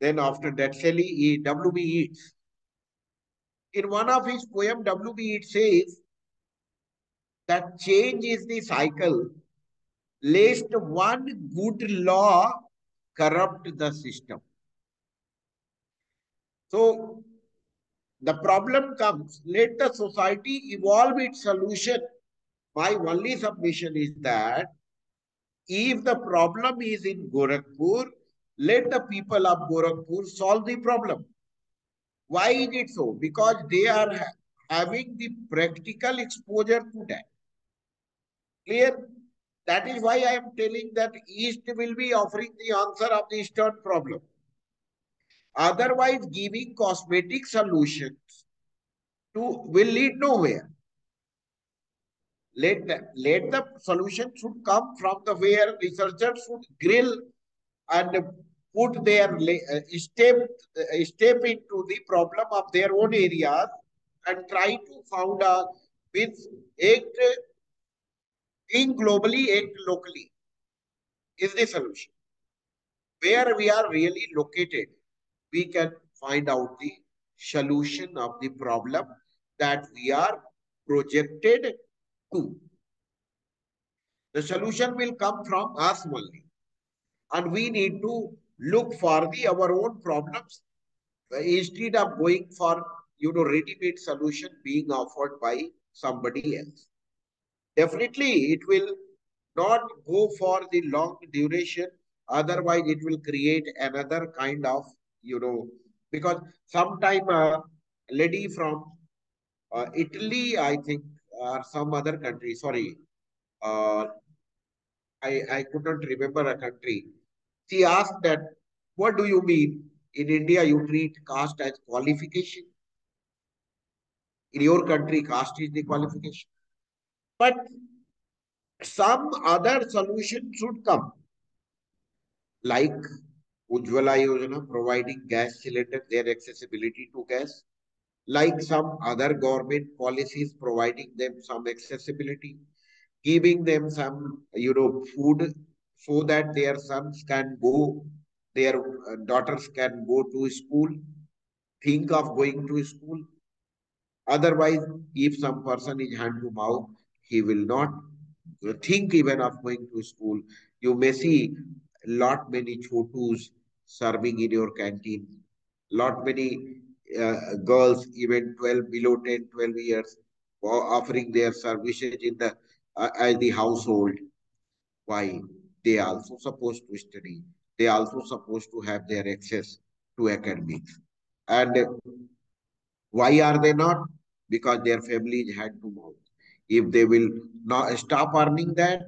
then after that, Shelley, W B Yeats. In one of his poems, W B Yeats says that change is the cycle, lest one good law corrupt the system. So the problem comes, let the society evolve its solution. My only submission is that if the problem is in Gorakhpur, let the people of Gorakhpur solve the problem. Why is it so? Because they are ha having the practical exposure to that. Clear? That is why I am telling that East will be offering the answer of the Eastern problem. Otherwise, giving cosmetic solutions to will lead nowhere. Let the, let the solution should come from the where researchers should grill and put their step, step into the problem of their own areas and try to found a with act, think globally, act locally is the solution. Where we are really located, we can find out the solution of the problem that we are projected to. The solution will come from us only. And we need to look for the, our own problems instead of going for, you know, ready-made solution being offered by somebody else. Definitely, it will not go for the long duration. Otherwise, it will create another kind of, you know, because sometime a lady from uh, Italy, I think, or some other country, sorry, uh, I, I could not remember a country. She asked that, what do you mean? In India, you treat caste as qualification. In your country, caste is the qualification. But some other solution should come. Like Ujjwala Yojana, providing gas cylinder, their accessibility to gas. Like some other government policies, providing them some accessibility. Giving them some, you know, food so that their sons can go, their daughters can go to school, think of going to school. Otherwise, if some person is hand-to-mouth, he will not think even of going to school. You may see lot many chotus serving in your canteen, lot many uh, girls, even twelve, below ten, twelve years, offering their services in the Uh, as the household. Why? They are also supposed to study. They are also supposed to have their access to academics. And uh, why are they not? Because their families had to move. If they will not stop earning that,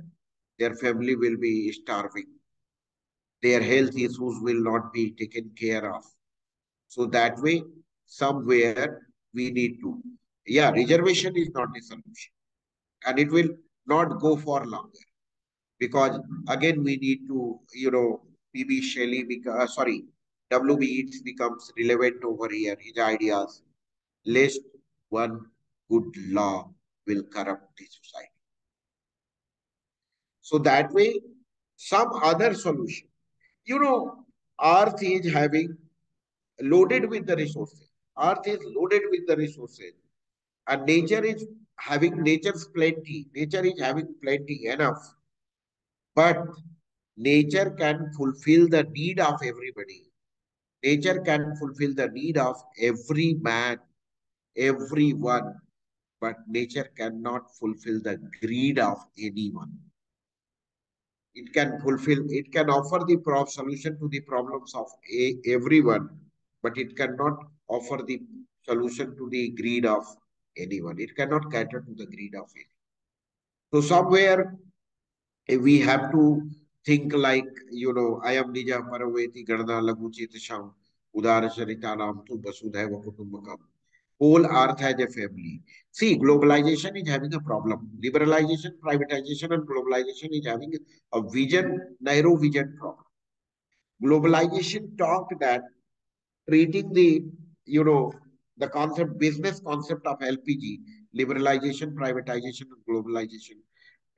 their family will be starving. Their health issues will not be taken care of. So that way, somewhere we need to. Yeah, reservation is not a solution. And it will not go for longer, because again we need to, you know, P B Shelley, uh, sorry, W B Yeats becomes relevant over here. His ideas, lest one good law will corrupt the society. So that way, some other solution. You know, Earth is having loaded with the resources. Earth is loaded with the resources, and nature is having nature's plenty. Nature is having plenty enough. But nature can fulfill the need of everybody. Nature can fulfill the need of every man, everyone. But nature cannot fulfill the greed of anyone. It can fulfill, it can offer the proper solution to the problems of a, everyone, but it cannot offer the solution to the greed of anyone. It cannot cater to the greed of it. So somewhere we have to think like, you know, I am Nija Paraveti Garda Laguchit Sham Udara Sharitaram Tu Basudhaiva Kutumbakam. Whole earth has a family. See, globalization is having a problem. Liberalization, privatization and globalization is having a vision, narrow vision problem. Globalization talked that treating the, you know, the concept, business concept of L P G liberalization, privatization, and globalization.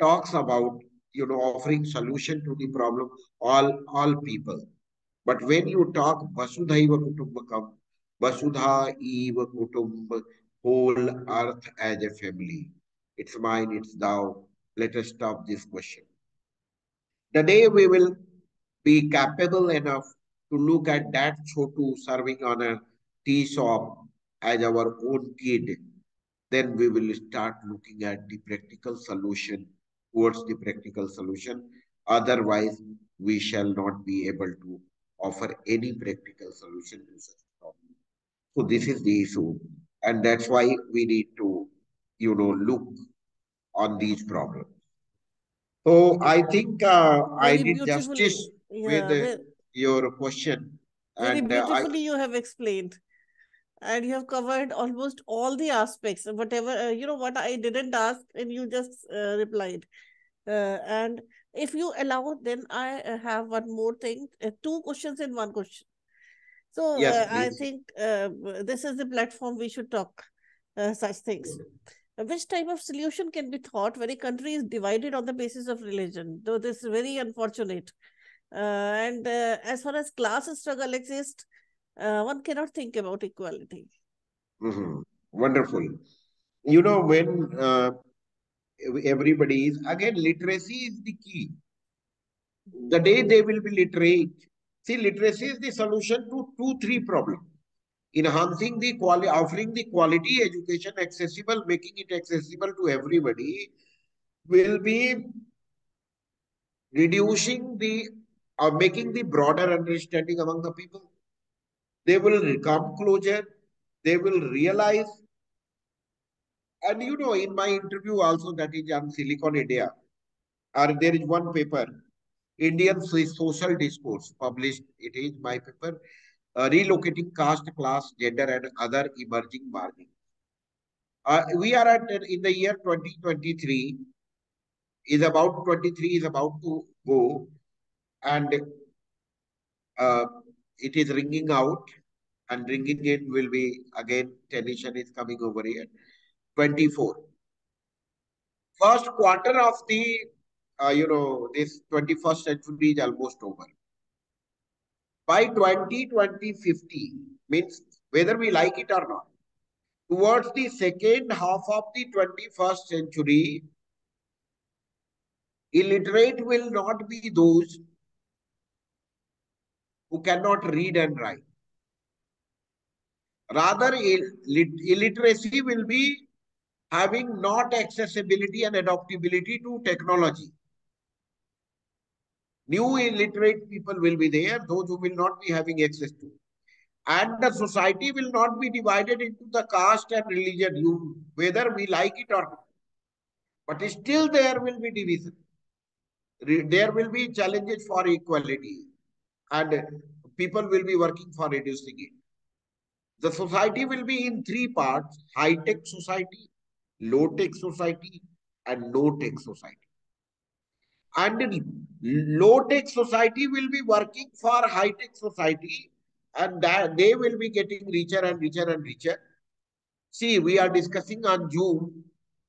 Talks about, you know, offering solution to the problem, all, all people. But when you talk Vasudhaiva Kutumbakam, Vasudha Eva Kutumb, whole earth as a family. It's mine, it's thou. Let us stop this question. The day we will be capable enough to look at that Chotu serving on a tea shop as our own kid, then we will start looking at the practical solution towards the practical solution. Otherwise, we shall not be able to offer any practical solution to such problem. So this is the issue. And that's why we need to, you know, look on these problems. So I think uh, I did justice yeah, with uh, your question. Very and, beautifully uh, I, you have explained. And you have covered almost all the aspects. Whatever, uh, you know, what I didn't ask and you just uh, replied. Uh, and if you allow, then I have one more thing. Uh, two questions in one question. So yes, uh, I think uh, this is the platform we should talk uh, such things. Which type of solution can be thought when a country is divided on the basis of religion? Though this is very unfortunate. Uh, and uh, as far as class struggle exists, Uh, one cannot think about equality. Mm-hmm. Wonderful. You know, when uh, everybody is, again, literacy is the key. The day they will be literate. See, literacy is the solution to two, three problems. Enhancing the quality, offering the quality education accessible, making it accessible to everybody, will be reducing the, or uh, making the broader understanding among the people. They will come closer, they will realize. And you know, in my interview also that is on Silicon India, or there is one paper, Indian Social Discourse, published, it is my paper, uh, Relocating Caste, Class, Gender and Other Emerging Margins. Uh, we are at, in the year twenty twenty-three, is about, twenty-three is about to go, and uh, it is ringing out, and ringing in will be again, tension is coming over here. twenty-four. First quarter of the, uh, you know, this twenty-first century is almost over. By twenty twenty fifty, means whether we like it or not, towards the second half of the twenty-first century, illiterate will not be those who cannot read and write. Rather, illiteracy will be having not accessibility and adaptability to technology. New illiterate people will be there, those who will not be having access to. And the society will not be divided into the caste and religion, whether we like it or not. But still there will be division. There will be challenges for equality. And people will be working for reducing it. The society will be in three parts: high-tech society, low-tech society, and no-tech society. And low-tech society will be working for high-tech society, and that they will be getting richer and richer and richer. See, we are discussing on Zoom,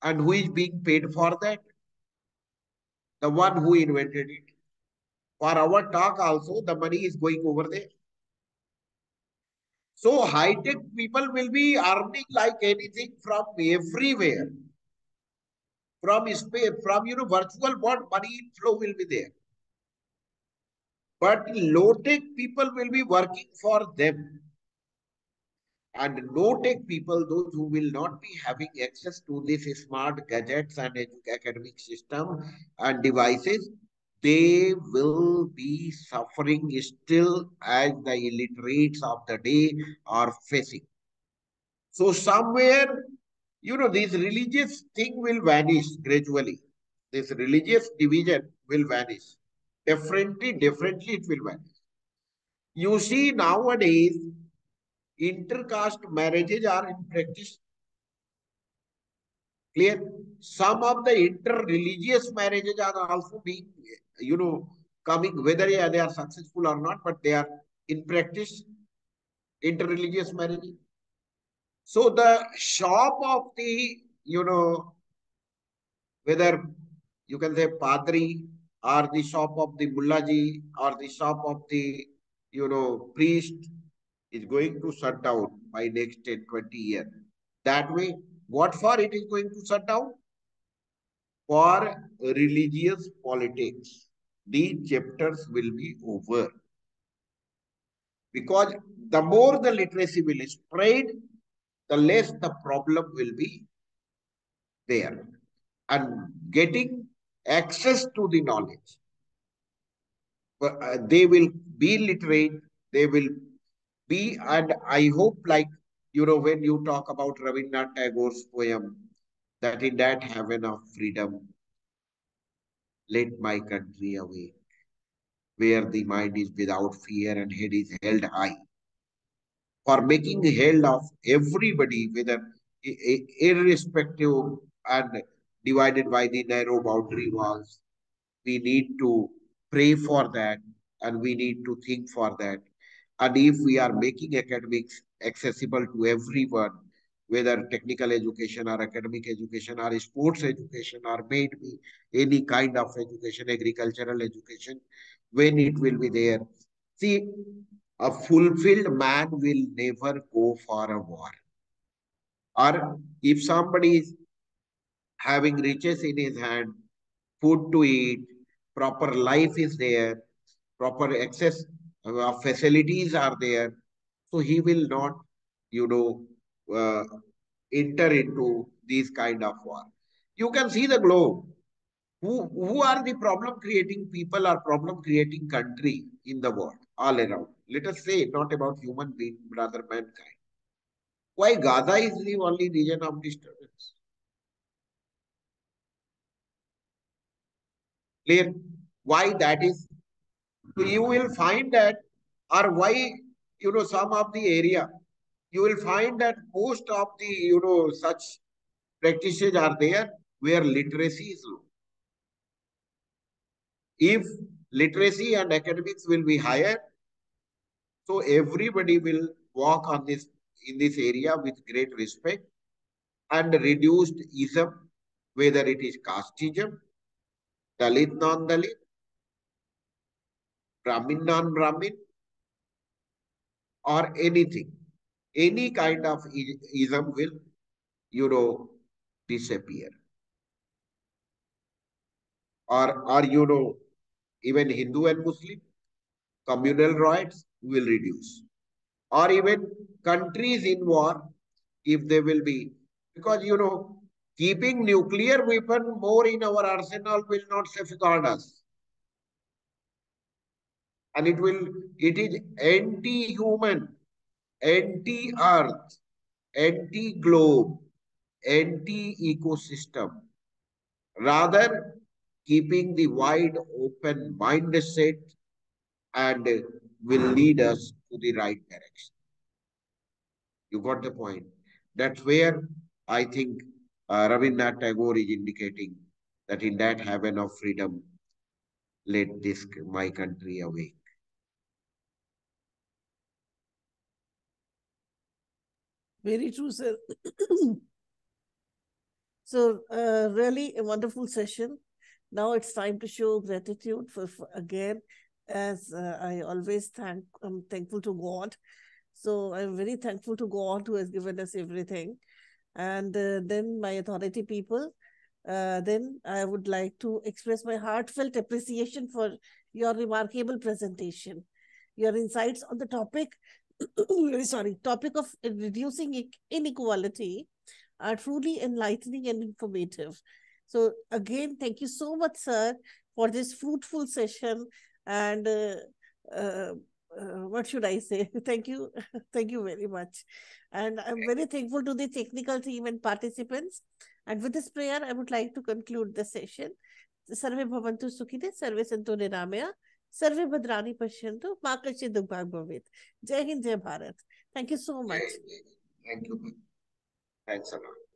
and who is being paid for that? The one who invented it. For our talk also, the money is going over there. So high-tech people will be earning like anything from everywhere. From space, from, you know, virtual world, money flow will be there. But low-tech people will be working for them. And no-tech people, those who will not be having access to these smart gadgets and academic system and devices, they will be suffering still as the illiterates of the day are facing. So somewhere, you know, this religious thing will vanish gradually. This religious division will vanish. Differently, differently it will vanish. You see, nowadays, intercaste marriages are in practice. Clear? Some of the inter-religious marriages are also being, you know, coming, whether they are successful or not, but they are in practice, interreligious marriage. So the shop of the you know, whether you can say Padri or the shop of the Mullaji or the shop of the, you know, priest is going to shut down by next ten, twenty years. That way, what for it is going to shut down? For religious politics. These chapters will be over. Because the more the literacy will spread, the less the problem will be there. And getting access to the knowledge. Uh, they will be literate, they will be, and I hope, like, you know, when you talk about Rabindranath Tagore's poem, that in that heaven of freedom, let my country awake, where the mind is without fear and head is held high. For making held of everybody, whether irrespective and divided by the narrow boundary walls, we need to pray for that and we need to think for that. And if we are making academics accessible to everyone, whether technical education or academic education or sports education or maybe any kind of education, agricultural education, when it will be there. See, a fulfilled man will never go for a war. Or if somebody is having riches in his hand, food to eat, proper life is there, proper access uh, facilities are there, so he will not, you know, Uh, enter into these kind of war. You can see the globe. Who, who are the problem creating people or problem creating country in the world all around? Let us say not about human being, rather mankind. Why Gaza is the only region of disturbance? Clear? Why that is? You will find that, or why, you know, some of the area, you will find that most of the, you know, such practices are there where literacy is low. If literacy and academics will be higher, so everybody will walk on this, in this area with great respect and reduced ism, whether it is casteism, Dalit non-Dalit, Brahmin non-Brahmin, or anything. Any kind of ism will, you know, disappear. Or, or, you know, even Hindu and Muslim, communal riots will reduce. Or even countries in war, if they will be. Because, you know, keeping nuclear weapon more in our arsenal will not safeguard us. And it will, it is anti-human. Anti-earth, anti-globe, anti-ecosystem. Rather, keeping the wide open mindset and will lead us to the right direction. You got the point. That's where I think uh, Rabindranath Tagore is indicating that in that heaven of freedom, let this my country awake. Very true, sir. So, uh, really a wonderful session. Now it's time to show gratitude for, for again, as uh, I always thank, I'm thankful to God. So I'm very thankful to God who has given us everything. And uh, then my authority people, uh, then I would like to express my heartfelt appreciation for your remarkable presentation, your insights on the topic. Sorry, topic of reducing inequality are truly enlightening and informative. So again, thank you so much, sir, for this fruitful session. And uh, uh, uh, what should I say? Thank you. Thank you very much. And I'm very thankful to the technical team and participants. And with this prayer, I would like to conclude the session. Sarve Bhavantu Sukhine, Sarve Santu Niramaya. Sarve Bhadrani Pashyantu, Makashi Dugbhagbhavit. Jai Hind, Jai Bharat. Thank you so much. Thank you. Thanks a lot.